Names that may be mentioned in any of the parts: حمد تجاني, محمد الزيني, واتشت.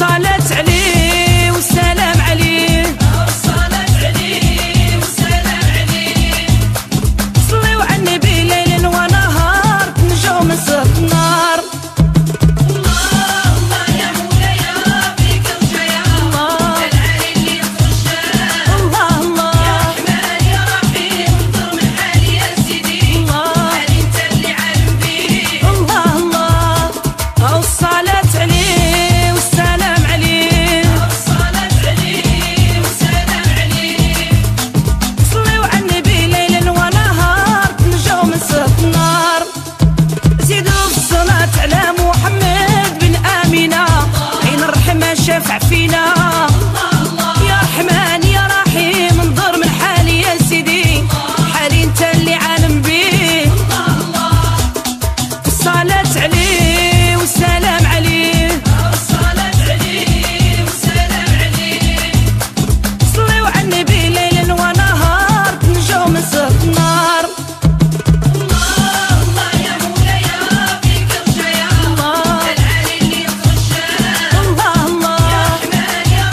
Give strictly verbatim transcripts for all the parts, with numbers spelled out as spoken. والصلاة عليه والسلام عليه، والصلاة عليه والسلام عليه. صليوا على النبي ليل ونهار تنجوا من سخط النار. اللهم يا مولاي بك رجايا، العالي اللي يخرجها. اللهم يا رحمن يا ربي انظر من حالي يا سيدي، حالي انت اللي عالم بيه. اللهم والصلاة عليه شفع فينا. الله الله يا رحمن يا رحيم انظر من حالي يا سيدي، حالي انت اللي عالم بيه. الصلاة عليه والسلام عليه، الصلاة عليه والسلام عليه. صليوا على النبي ليل ونهار تنجوا من سخط النار. Yeah.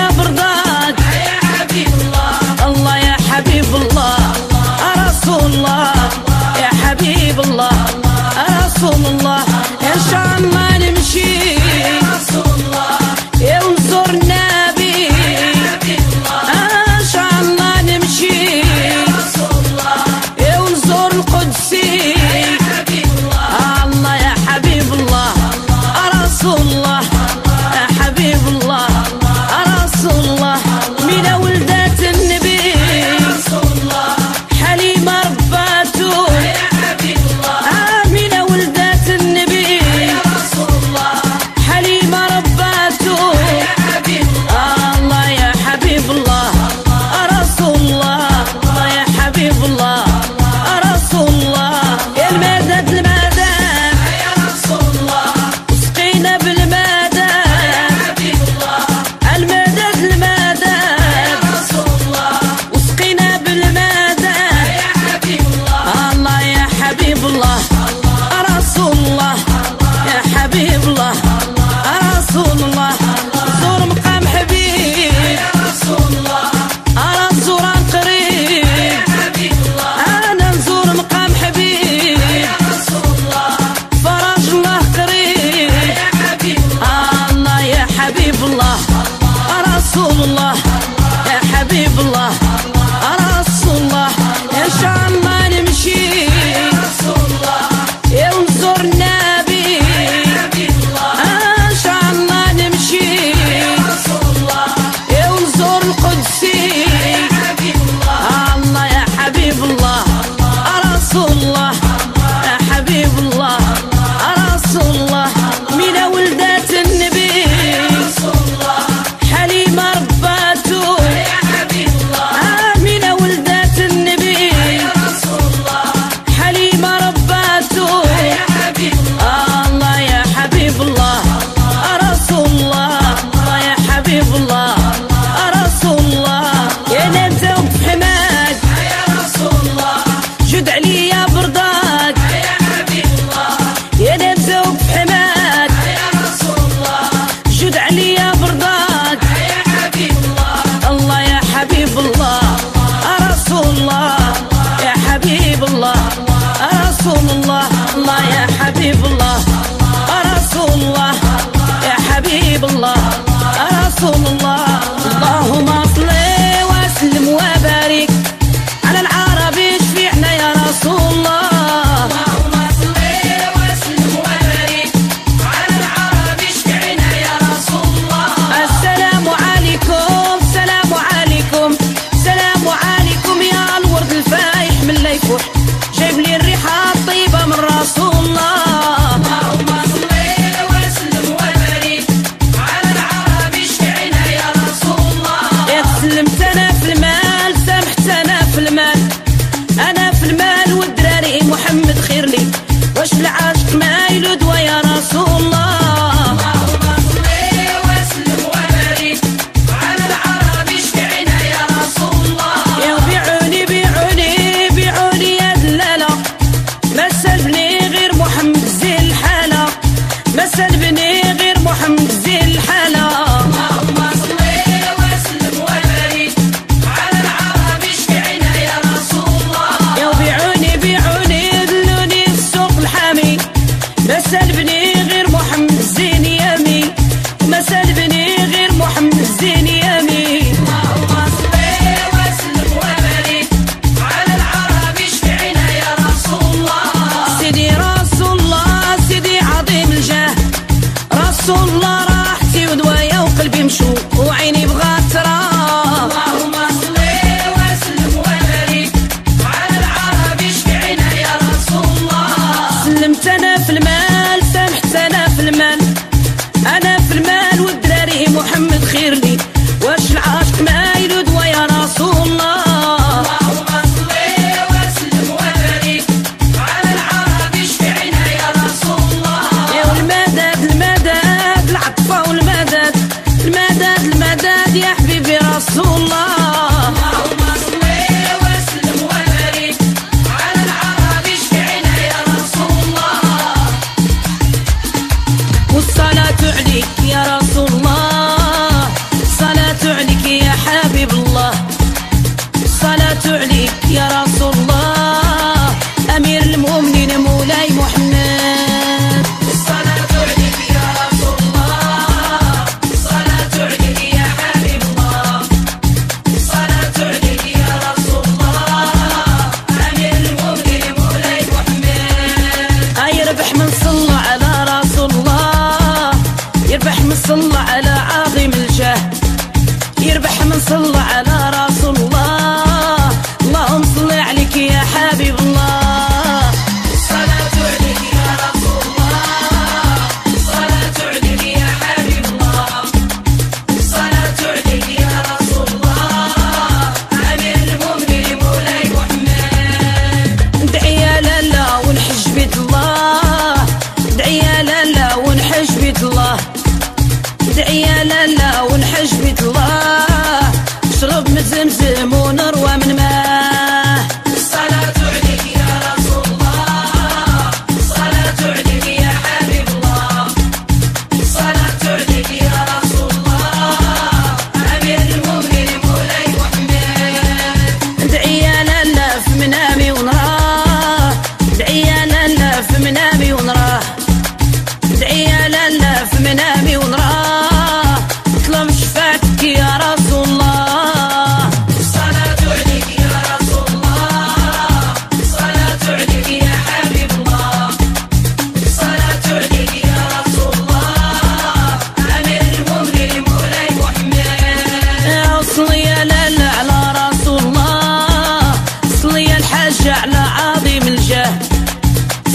يا برداد، يا حبيب الله، الله يا حبيب الله، رسول الله يا حبيب الله، رسول الله إن شاء الله نمشي يا رسول الله ينزور النبي يا حبيب الله، إن شاء الله نمشي يا رسول الله ينزور القدسي يا حبيب الله، الله يا حبيب الله، رسول الله يا حبيب الله، رسول الله من ولدات النبي يا رسول الله، حليمة رباته يا حبيب الله، من ولدات النبي يا رسول الله، حليمة رباته يا حبيب الله، الله يا حبيب الله، رسول الله، الله يا حبيب الله، رسول الله المدد المدد يا رسول الله، وسقينا بالمدد يا حبيب الله، المدد المدد يا رسول الله، وسقينا بالمدد يا حبيب الله، الله يا حبيب الله، رسول الله يا حبيب الله، رسول الله زور مقام حبيب يا رسول الله، أنا نزور عن قريب يا حبيب الله، أنا نزور مقام حبيب يا رسول الله، فرج الله قريب يا حبيب الله، الله يا حبيب الله، رسول الله يا حبيب الله، رسول الله إن شاء الله نمشي يا رسول الله ينزور النبي يا حبيب الله، إن شاء الله نمشي يا رسول الله ينزور القدسي يا حبيب الله، الله يا حبيب الله، رسول الله يا حبيب الله، رسول الله من ولدات النبي يا رسول الله، حليمة رباته يا حبيب الله، من ولدات النبي يا رسول الله، حليمة رباته يا حبيب الله، الله يا حبيب الله، رسول الله، الله يا حبيب الله، رسول الله يا نزوب حماد يا رسول الله، جد علي يا برداد يا حبيب الله، يا نزوب حماد يا رسول الله، جد علي يا برداد يا حبيب الله، الله يا حبيب الله، رسول الله يا حبيب الله، رسول الله الله يا حبيب الله، رسول الله يا حبيب الله، رسول الله، اللهم صل وسلم وبارك على العربي شفيعنا يا رسول الله، اللهم صل وسلم وبارك على العربي شفيعنا يا رسول الله، السلام عليكم، سلام عليكم، سلام عليكم يا الورد الفايح من لا يفوح، جايب لي الريحة الطيبة من رسول الله، اللهم صل وسلم وبارك على العربي شفيعنا يا رسول الله، يا سلمت انا في المال، سامحت انا في المال، انا في المال والدراري محمد خير لي، واش العاشق ما يلدوا يا رسول الله، اللهم صل وسلم وبارك على العربي شفيعنا يا رسول الله، يا بيعوني بيعوني بيعوني يا دلالة، ما سلبني غير محمد زين الحالة، ما سلبني غير محمد زين الحالة، اللهم صل وسلم وبارك على العربي شفيعنا يا رسول الله، يا بيعوني بيعوني دلوني في السوق الحامي، ما سلبني غير محمد الزيني يامي، ما سلبني غير محمد الزيني يامي، اللهم صل وسلم وبارك على العربي شفيعنا يا رسول الله، سيدي رسول الله، سيدي عظيم الجاه، رسول الله راحتي ودوايا وقلبي مشو وعيني بغات تراه، اللهم صل وسلم وبارك على العربي شفيعنا يا رسول الله، سلمت انا في المال، سامحت انا في المال، انا في المال والدراري محمد خير لي، واش العاشق ما يلود ويا رسول الله، اللهم صل وسلم وبارك على العربي شفيعنا يا رسول الله، يا المدد المدد العطفة والمدد، المدد المدد يا حبيبي رسول الله، اللهم صل وسلم وبارك على العربي شفيعنا يا رسول الله، والصلاة عليك يا رسول الله، الصلاة يا حبيب الله، الصلاة عليك يا رسول الله، أمير المؤمنين مولاي محمد. الصلاة عليك يا رسول الله، الصلاة عليك يا حبيب الله، الصلاة عليك يا رسول الله، أمير المؤمنين مولاي محمد. أي ربح من صلى على رسول الله، يربح من صلى على عظيم الجاه، يربح من صلى على رسول الله، اللهم صل عليك يا حبيب الله. الصلاة عليك يا رسول الله، الصلاة عليك يا حبيب الله، الصلاة عليك يا رسول الله، أمير المؤمنين مولاي محمد. ندعي يا لالا ونحج بيت الله، ندعي يا لالا ونحج بيت الله، ندعي يا لالا ونحج بيت الله، نشرب من زمزم ونروى من ماه. الصلاة عليك يا رسول الله، الصلاة عليك يا حبيب الله، الصلاة عليك يا رسول الله، أمير المؤمنين مولاي محمد. ندعي يا لالا في منامي ونراه، ندعي يا لالا في منامي ونراه، ندعي يا لالا في منامي ونراه، نطلب شفاعتك يا رسول. على عظيم الجاه،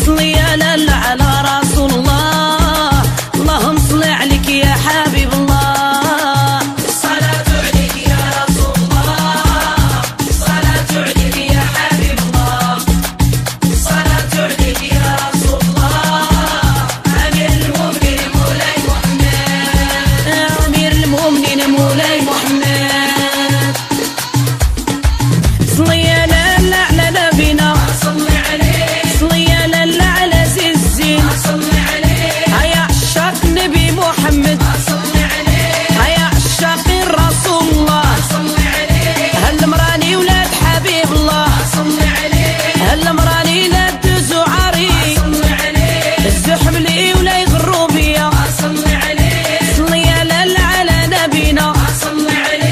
صل يا لالا على رسول الله، اللهم صل عليك يا حبيب الله. الصلاة عليك يا رسول الله، الصلاة عليك يا حبيب الله، الصلاة عليك يا رسول الله، أمير المؤمنين مولاي محمد، أمير المؤمنين مولاي محمد. صل يا لالا صلي عليه، صلي يا لالا على نبينا، صلي عليه.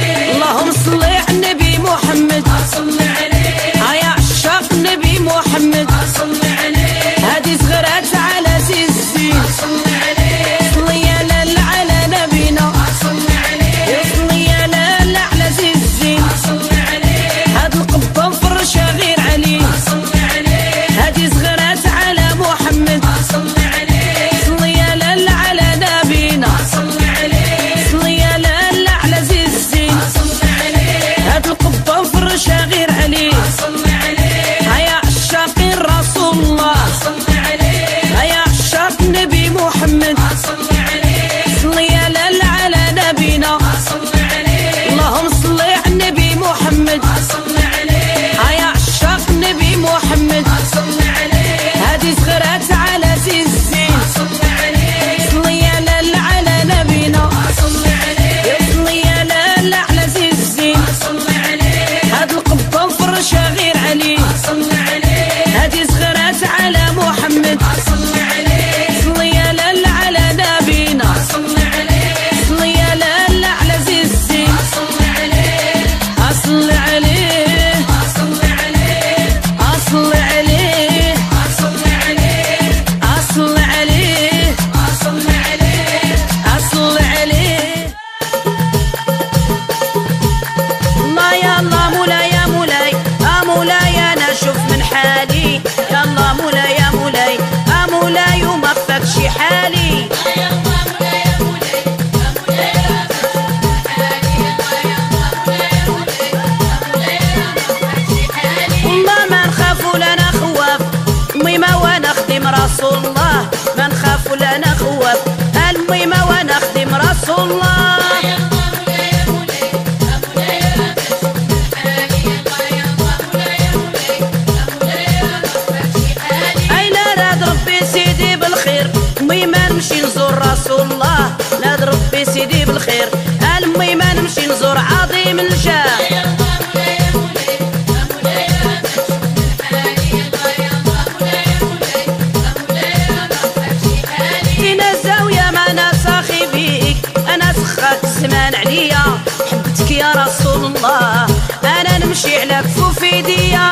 يا رسول الله انا نمشي على كفوفي ديا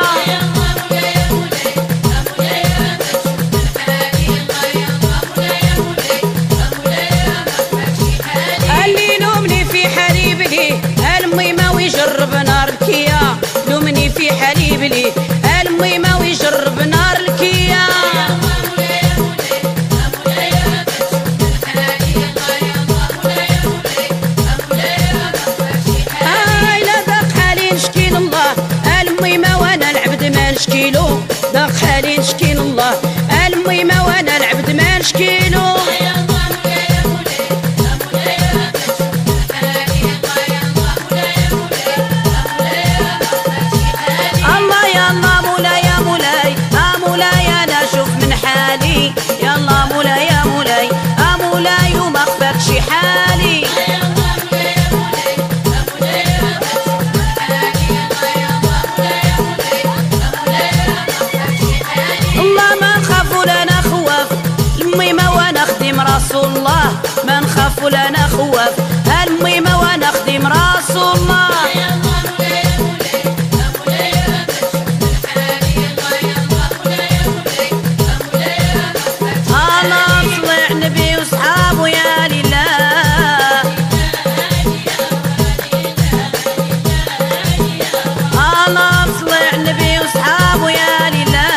اللي لومني في حالي بلي المي ما ويجرب نار الكيا لومني في حالي بلي المي ما ويجرب نار الكيا نشكيلو ضاق حالي نشكي الله الميمه وانا العبد ما نشكيلو الله يا الله مولاي يا مولاي يا مولاي انا شوف من حالي يا الله مولاي يا مولاي يا مولاي وما خفاكش حالي رسول الله ما نخاف ولا نخوف هالميمه وانا خديم رسول الله الله صلي على النبي وصحابه يا لله الله صلي على النبي وصحابه يا لله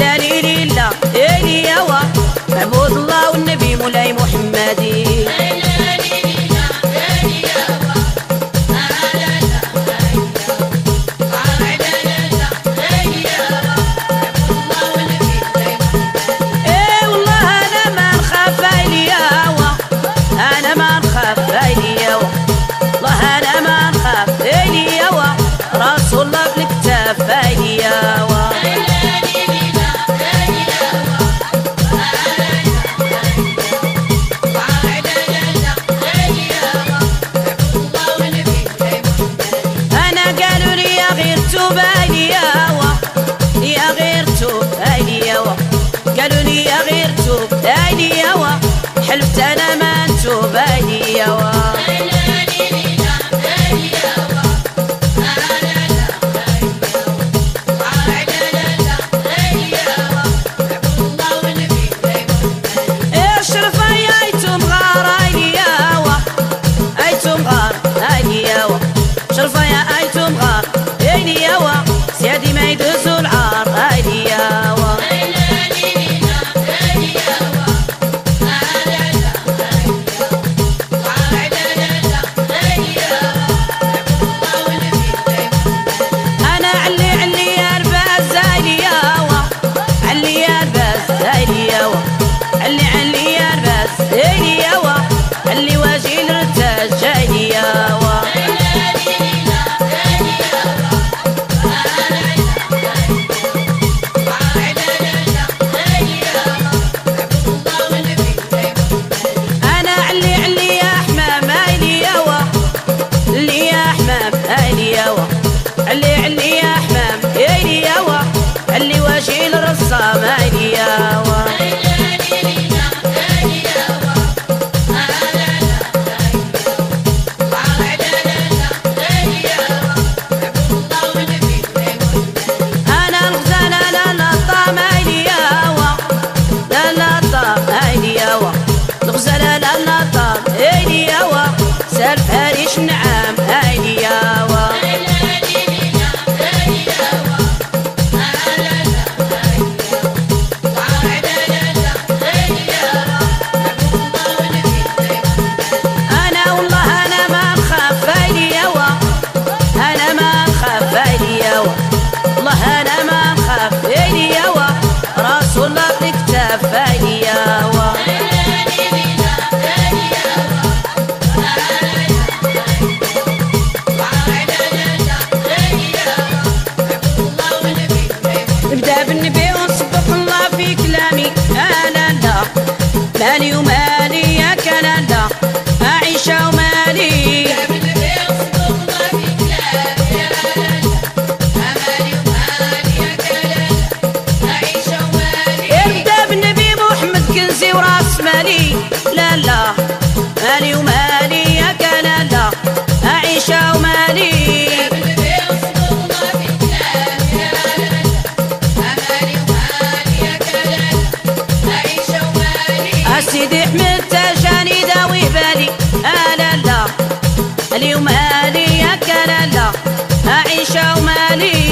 لا لي لا لي ياوا عبود الله والنبي مولاي محمدي لا لي لا لي ياوا على الله والنبي مولاي اي والله انا ما نخاف الياوا انا ما نخاف الياوا والله انا ما نخاف الياوا رسول الله بالكتاف الياوا قالوا لي يا غير توب تاني يوا حلفت انا ما نتوب اني يوا اشرف يا ايتم غار اني يوا ايتم غار اني يوا اشرف يا ايتم غار اني يوا سيادي ما يدوزو العار اني يوا أنا علي علي يا أحمى ما أعيش ومالي أسيدي حمد تجاني داوي بالي ألا لا لي ومالي يا كلالا أعيش ومالي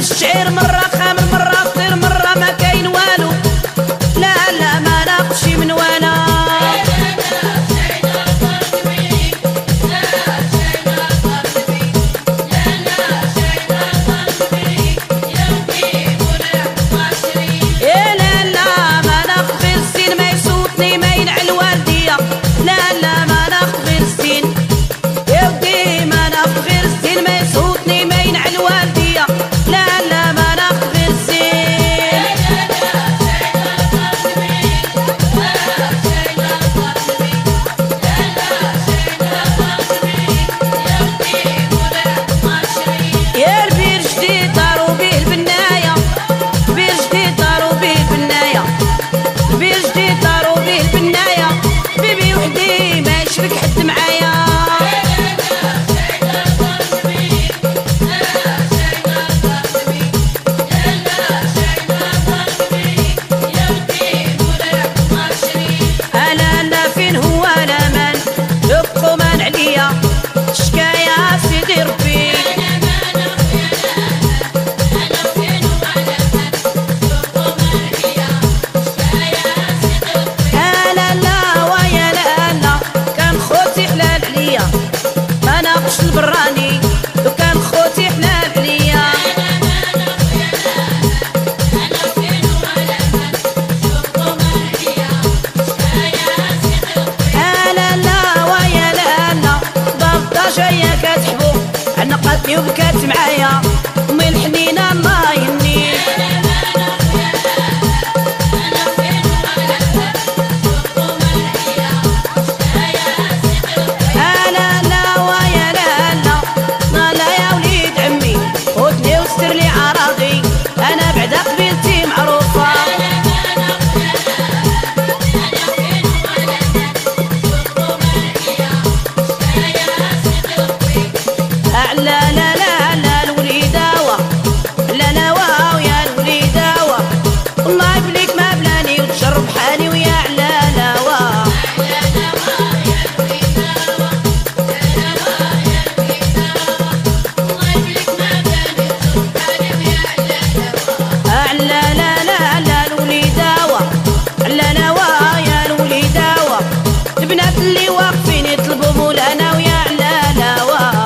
في الشعر مرة خامل مرة طير مرة ما كاين والو. لا لا ما ناقصش من وانا وبكات معايا من الحنينة الله يهني. لا لا ويا لا لا لا لا يا وليد عمي خذني وستر لي عراضي أنا بعدا قبيلتي معروفة. لا لا لا لا الوليد هوا لا لا واو يا الوليد هوا والله بليك ما بلاني وتشرب حالي ويا لا لا واو. لا لا واو يا الوليد هوا لا لا واو يا الوليد هوا والله بليك ما بلاني وتشرب حالي ويا لا لا واو. لا لا لا لا الوليد هوا لا لا واو يا الوليد هوا البنات اللي واقفين يطلبوا مولانا ويا لا لا واو.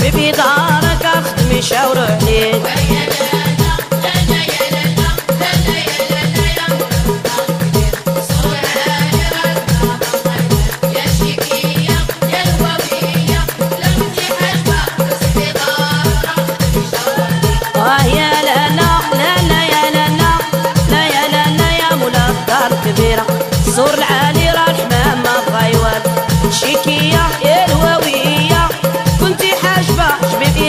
بيبي دارك اخدمي شاور عليك يا لا لا لا لا يا لا لا لا يا لا لا يا مولا الدار الكبيرة زور العالي راه الحمام ما بغا يوالو شيكية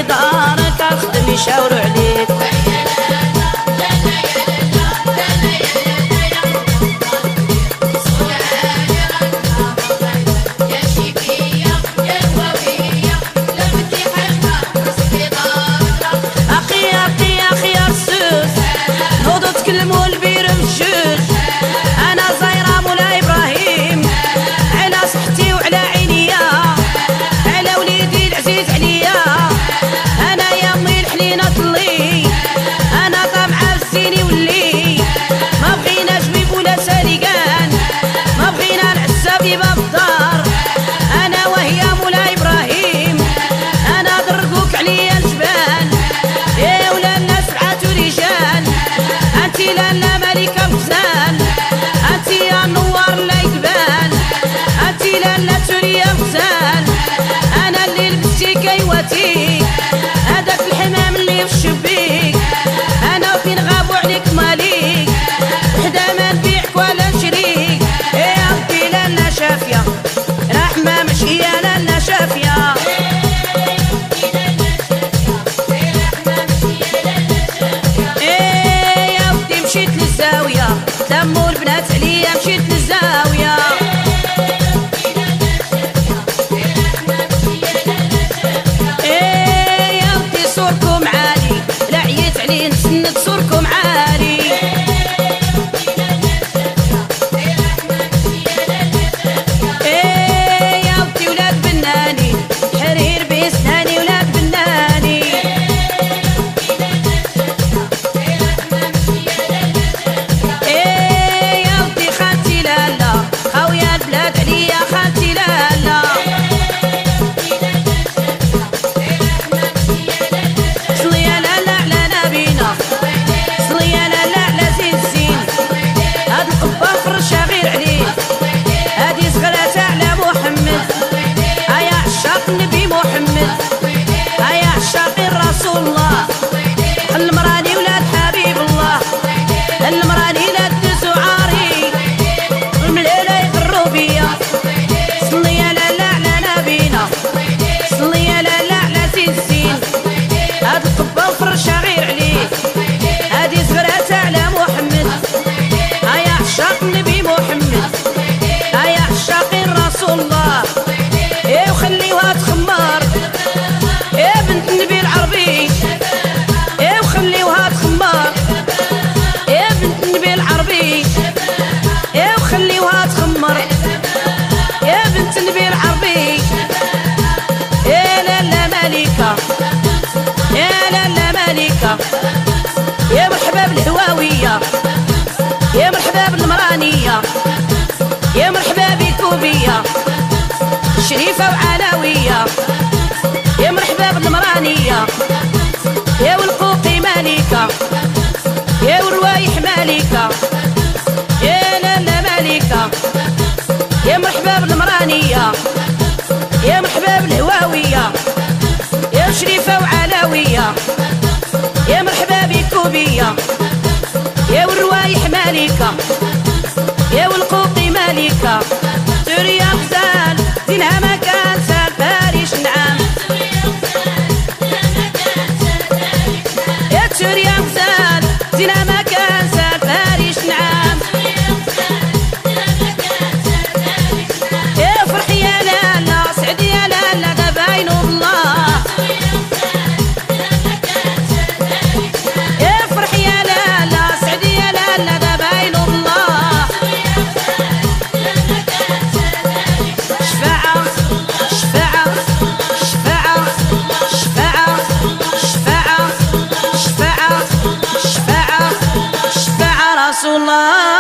دارك اخدم يشاوروا عليك. اخي اخي اخي يا رسوس نوضوا تكلموا البير بجوج انا زايره مولاي ابراهيم حياتي، هداك الحمام اللي في الشبيك، انا وفين غابوا عليك ماليك، وحده ما نبيعك ولا نشريك، يا ربي لالا شافيه، رحمه مش هي لالا شافيه. لموا البنات عليا مشيت للزاوية، ايه يا ودي صوركم عالي، لا عييت عليه نسند صوركم عالي، ايه يا ودي ولاد بناني، حرير بسناني ولاد بناني، المراني ولاد حبيب الله، المراني لا تدوزو عاري، المليلة يغرو بيا، صلي يا لالا على نبينا، صلي يا لالا على زين زين، هاد القبة وفرشها غير عليه، هادي زغراتها على محمد، هيا عشاق النبي محمد، هيا عشاقين رسول الله، ايه وخليوها تخمر، ايه بنت النبي العربي، يا مرحبا بالهواوية، يا مرحبا بالمرانية، يا مرحبا بكوبية شريفة وعلوية، يا مرحبا بالمرانية، يا والقوقي مالكة، يا والروايح مالكة، يا لالا مالكة، يا مرحبا بالمرانية، يا مرحبا بالهواوية، يا شريفة وعلوية، يا مرحبا بكوبية، يا والروايح مالكة، يا والقوقي مالكة، سوريا غزال دينها ما كان سال باريش نعم، يا سوريا غزال دينها ما كان سال باريش نعم، يا فرحي يا لالا سعدي يا لالا دابا عينو بالله، Allah